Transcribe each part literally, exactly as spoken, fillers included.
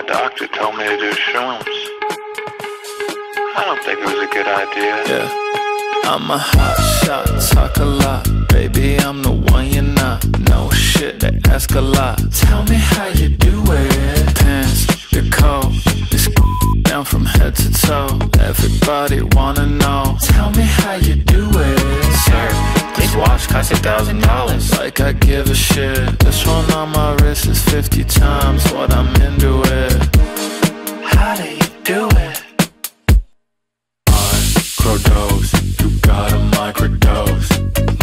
My doctor told me to do shrooms. I don't think it was a good idea. Yeah. I'm a hot shot, talk a lot. Baby, I'm the one you're not. No shit, they ask a lot. Tell me how you do it. Pants, your coat, this down from head to toe. Everybody wanna know. Tell me how you do it. Sir, this watch costs a thousand dollars. Like I give a shit. This one on my wrist is fifty times what I'm into it. How do you do it? Microdose, you got a microdose.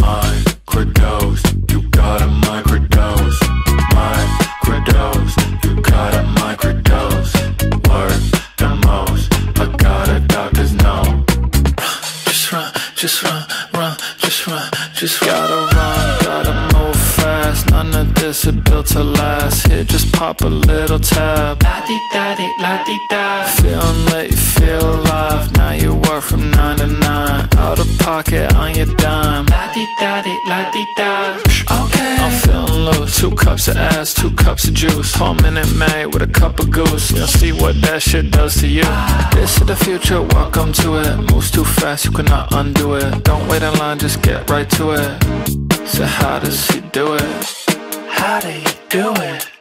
Microdose, you got a microdose. Microdose, you got a microdose. Work the most, I got a doctor's note. Just run, just run, run, just run. Just gotta run, gotta move fast. None of this is built to last. Here, just pop a little tab. La-dee-da-dee-la-dee-da. Feeling late, you feel alive. Now you work from nine to nine. Out of pocket on your dime. La-dee-da-dee-la-dee-da. Okay, I'm feeling loose. Two cups of ass, two cups of juice. Whole minute maid with a cup of goose. You'll see what that shit does to you. This is the future, welcome to it. Moves too fast, you cannot undo it. Don't wait in line, just get right to it. So how does he do it? How do you do it?